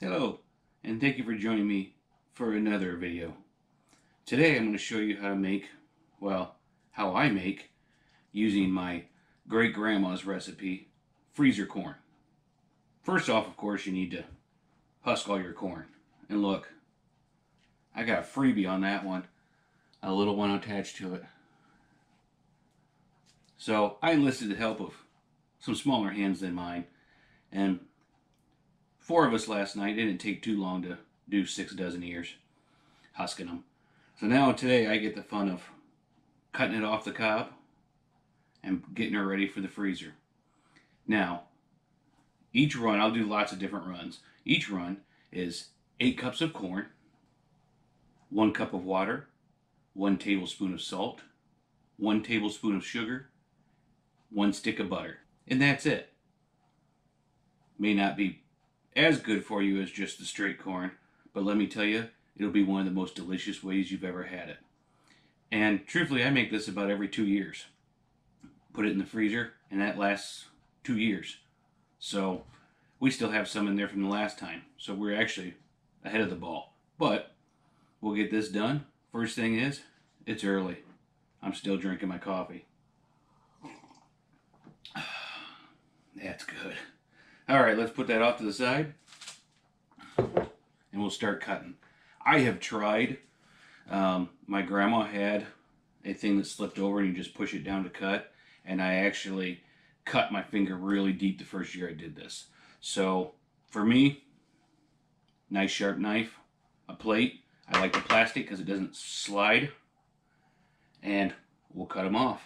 Hello, and thank you for joining me for another video. Today I'm going to show you how to make, well, how I make, using my great-grandma's recipe, freezer corn. First off, of course, you need to husk all your corn. And look, I got a freebie on that one, a little one attached to it. So I enlisted the help of some smaller hands than mine, and four of us last night. It didn't take too long to do 6 dozen ears, husking them. So now today I get the fun of cutting it off the cob and getting her ready for the freezer. Now, each run, I'll do lots of different runs. Each run is 8 cups of corn, 1 cup of water, 1 tablespoon of salt, 1 tablespoon of sugar, 1 stick of butter, and that's it. May not be as good for you as just the straight corn, but let me tell you, it'll be one of the most delicious ways you've ever had it. And truthfully, I make this about every 2 years. Put it in the freezer, and that lasts 2 years. So we still have some in there from the last time, so we're actually ahead of the ball. But we'll get this done. First thing is, it's early. I'm still drinking my coffee. That's good. All right, let's put that off to the side, and we'll start cutting. I have tried. My grandma had a thing that slipped over, and you just push it down to cut, and I actually cut my finger really deep the first year I did this. So for me, nice sharp knife, a plate. I like the plastic because it doesn't slide. And we'll cut them off.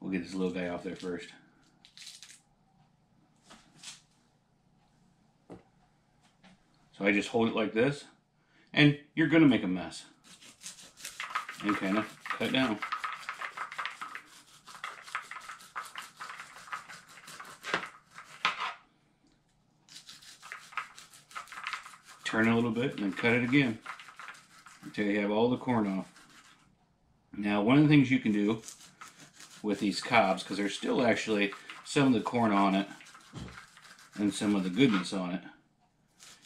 We'll get this little guy off there first. So I just hold it like this, and you're going to make a mess and kind of cut down. Turn it a little bit and then cut it again until you have all the corn off. Now, one of the things you can do with these cobs, because there's still actually some of the corn on it and some of the goodness on it,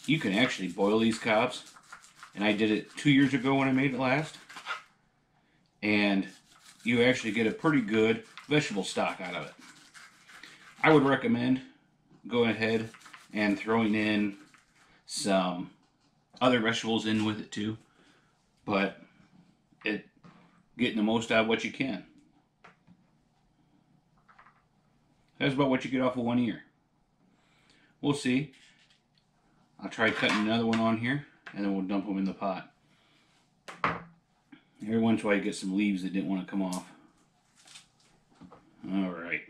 you can actually boil these cobs. And I did it 2 years ago when I made it last. And you actually get a pretty good vegetable stock out of it. I would recommend going ahead and throwing in some other vegetables in with it too. But it... getting the most out of what you can. That's about what you get off of one ear. We'll see. I'll try cutting another one on here, and then we'll dump them in the pot. Every once in a while you get some leaves that didn't want to come off. All right.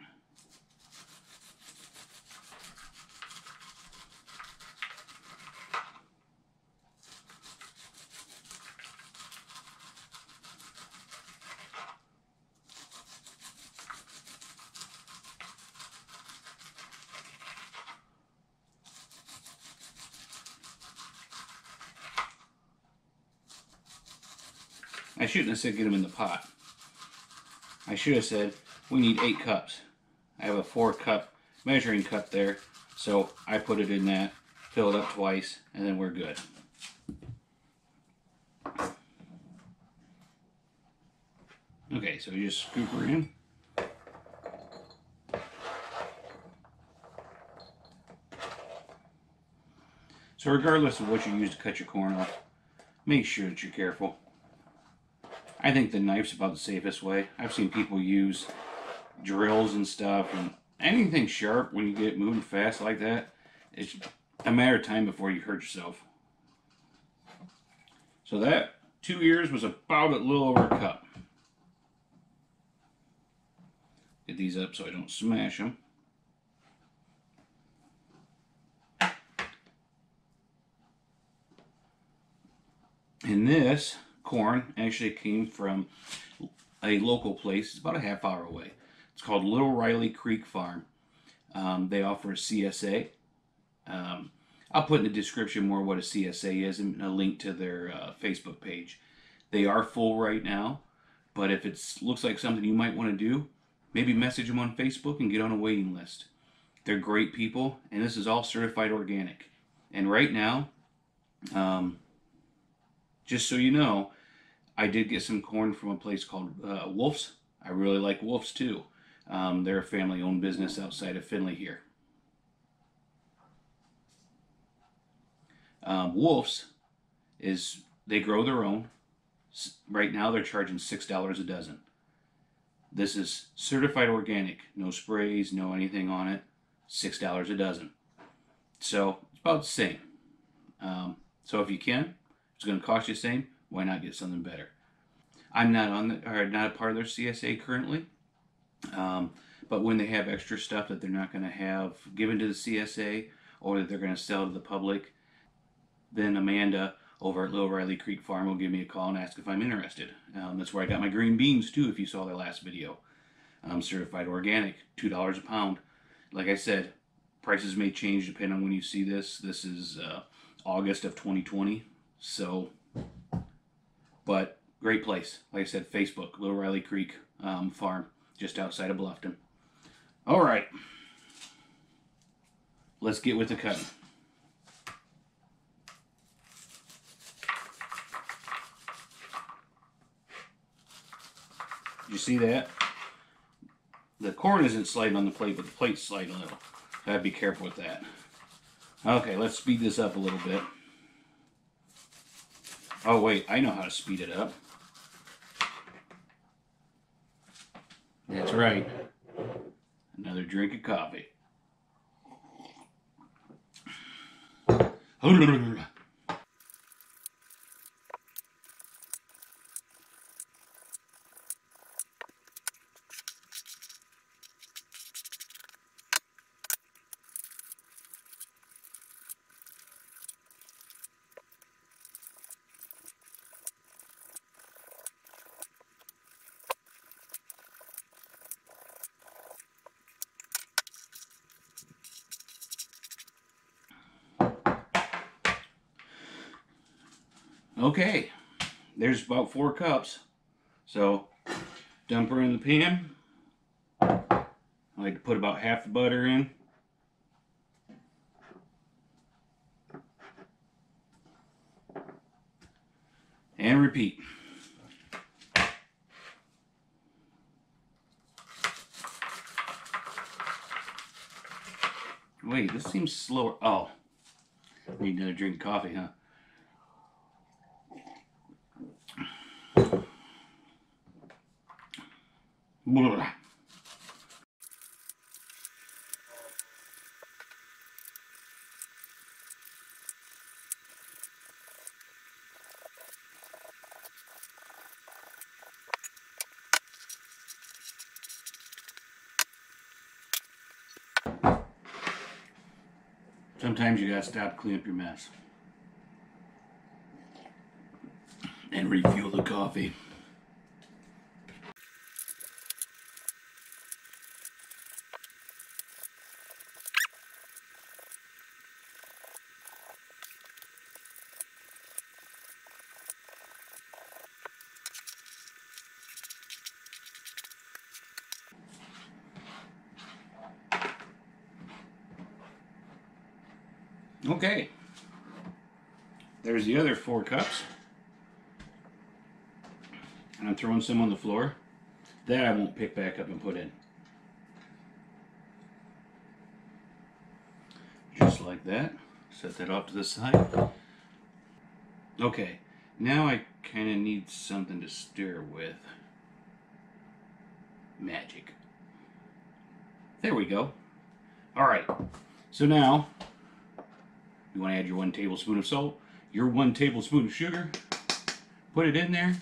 I shouldn't have said get them in the pot. I should have said we need 8 cups. I have a 4 cup measuring cup there, so I put it in that, fill it up twice, and then we're good. Okay, so you just scoop her in. So regardless of what you use to cut your corn off, make sure that you're careful. I think the knife's about the safest way. I've seen people use drills and stuff, and anything sharp, when you get moving fast like that, it's a matter of time before you hurt yourself. So that 2 ears was about a little over a cup. Get these up so I don't smash them. And this corn actually came from a local place. It's about a half hour away. It's called Little Riley Creek Farm. They offer a CSA. I'll put in the description more what a CSA is and a link to their Facebook page. They are full right now, but if it looks like something you might want to do, maybe message them on Facebook and get on a waiting list. They're great people, and this is all certified organic. And right now, just so you know, I did get some corn from a place called Wolf's. I really like Wolf's too. They're a family-owned business outside of Finley here. Wolf's is, they grow their own. Right now they're charging $6 a dozen. This is certified organic, no sprays, no anything on it, $6 a dozen. So it's about the same. So if you can, it's going to cost you the same, why not get something better? I'm not on the, or not a part of their CSA currently, but when they have extra stuff that they're not going to have given to the CSA or that they're going to sell to the public, then Amanda over at Little Riley Creek Farm will give me a call and ask if I'm interested. That's where I got my green beans too, if you saw the last video. Certified organic, $2 a pound. Like I said, prices may change depending on when you see this. This is August of 2020, so, but great place. Like I said, Facebook, Little Riley Creek Farm, just outside of Bluffton. All right, let's get with the cutting. You see that? The corn isn't sliding on the plate, but the plate's sliding a little. Gotta be careful with that. Okay, let's speed this up a little bit. Oh wait, I know how to speed it up. That's right. Another drink of coffee. Okay, there's about 4 cups. So dump her in the pan. I like to put about half the butter in. And repeat. Wait, this seems slower. Oh, need another drink of coffee, huh? Blah. Sometimes you gotta stop, clean up your mess, and refuel the coffee. Okay, there's the other 4 cups, and I'm throwing some on the floor that I won't pick back up and put in. Just like that, set that off to the side. Okay, now I kind of need something to stir with. Magic. There we go. All right, so now you want to add your 1 tablespoon of salt, your 1 tablespoon of sugar, put it in there.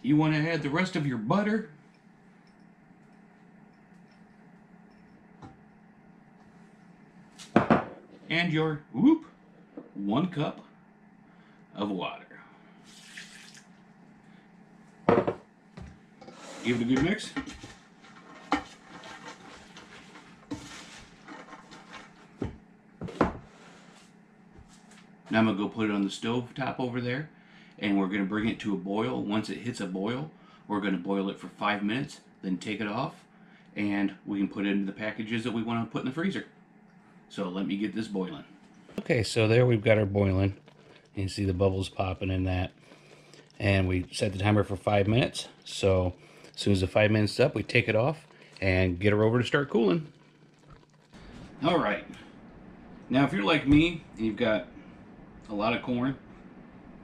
You want to add the rest of your butter. And your, 1 cup of water. Give it a good mix. Now I'm going to go put it on the stove top over there, and we're going to bring it to a boil. Once it hits a boil, we're going to boil it for 5 minutes, then take it off, and we can put it into the packages that we want to put in the freezer. So let me get this boiling. Okay. Okay, so there we've got our boiling. You can see the bubbles popping in that. And we set the timer for 5 minutes. So as soon as the 5 minutes is up, we take it off and get her over to start cooling. All right. Now, if you're like me and you've got a lot of corn,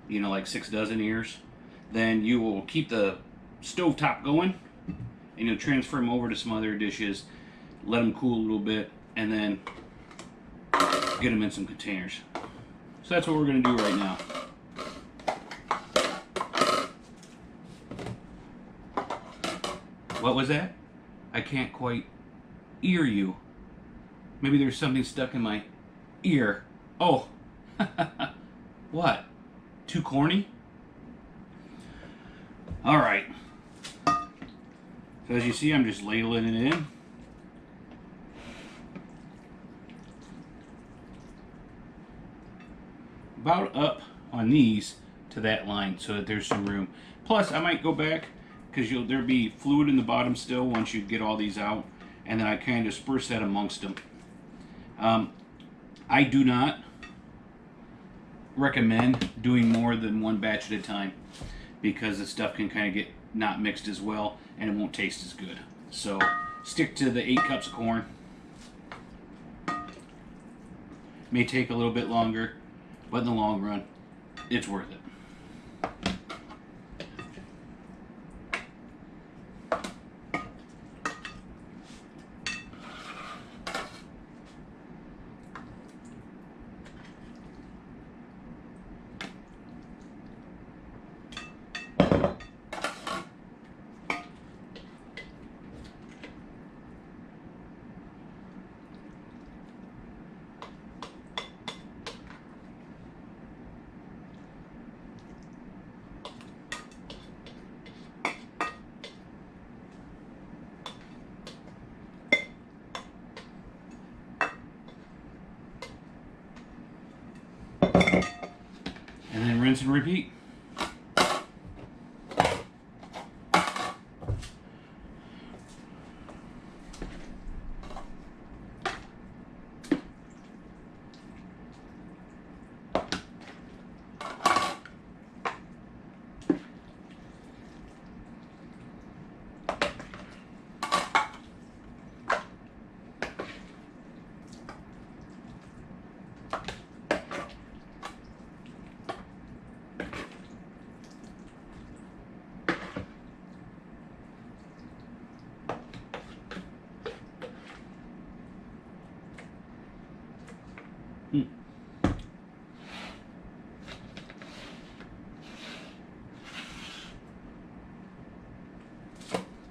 you know, like 6 dozen ears, then you will keep the stovetop going and you'll transfer them over to some other dishes, let them cool a little bit, and then get them in some containers. So that's what we're going to do right now. What was that? I can't quite hear you. Maybe there's something stuck in my ear. Oh. What? Too corny? All right. So as you see, I'm just ladling it in. About up on these to that line so that there's some room. Plus, I might go back because there'll be fluid in the bottom still once you get all these out, and then I kind of disperse that amongst them. I do not recommend doing more than one batch at a time because the stuff can kind of get not mixed as well and it won't taste as good. So stick to the 8 cups of corn. May take a little bit longer, but in the long run, it's worth it. And then rinse and repeat.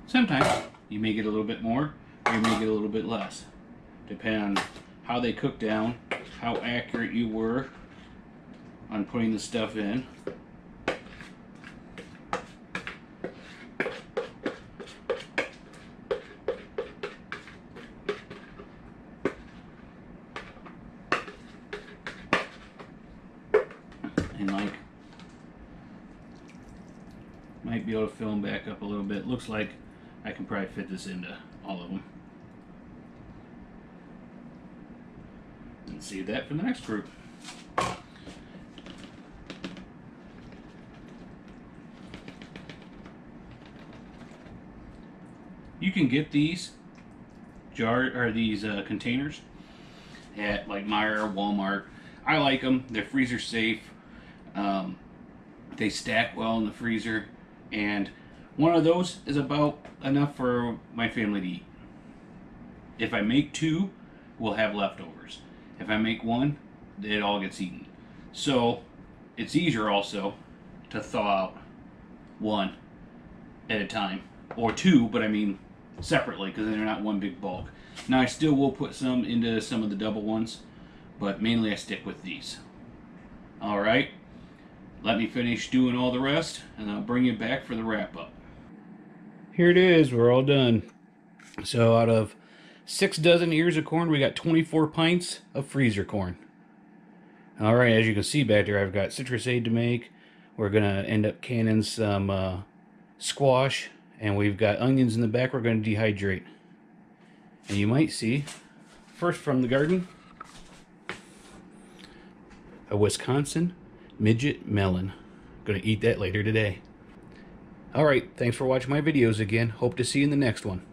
Sometimes you may get a little bit more or you may get a little bit less, depending on how they cook down, how accurate you were on putting the stuff in. And might be able to fill them back up a little bit. Looks like I can probably fit this into all of them. And save that for the next group. You can get these containers at like Meijer, Walmart. I like them. They're freezer safe. They stack well in the freezer, and one of those is about enough for my family to eat. If I make 2, we'll have leftovers. If I make 1, it all gets eaten. So it's easier also to thaw out 1 at a time, or 2, but I mean separately, because they're not one big bulk. Now I still will put some into some of the double ones, but mainly I stick with these. All right, let me finish doing all the rest and I'll bring you back for the wrap up. Here it is, we're all done. So out of 6 dozen ears of corn, we got 24 pints of freezer corn. All right, as you can see back there, I've got citrusade to make. We're gonna end up canning some squash, and we've got onions in the back we're gonna dehydrate. And you might see, first from the garden, a Wisconsin midget melon. Gonna eat that later today. Alright, thanks for watching my videos again. Hope to see you in the next one.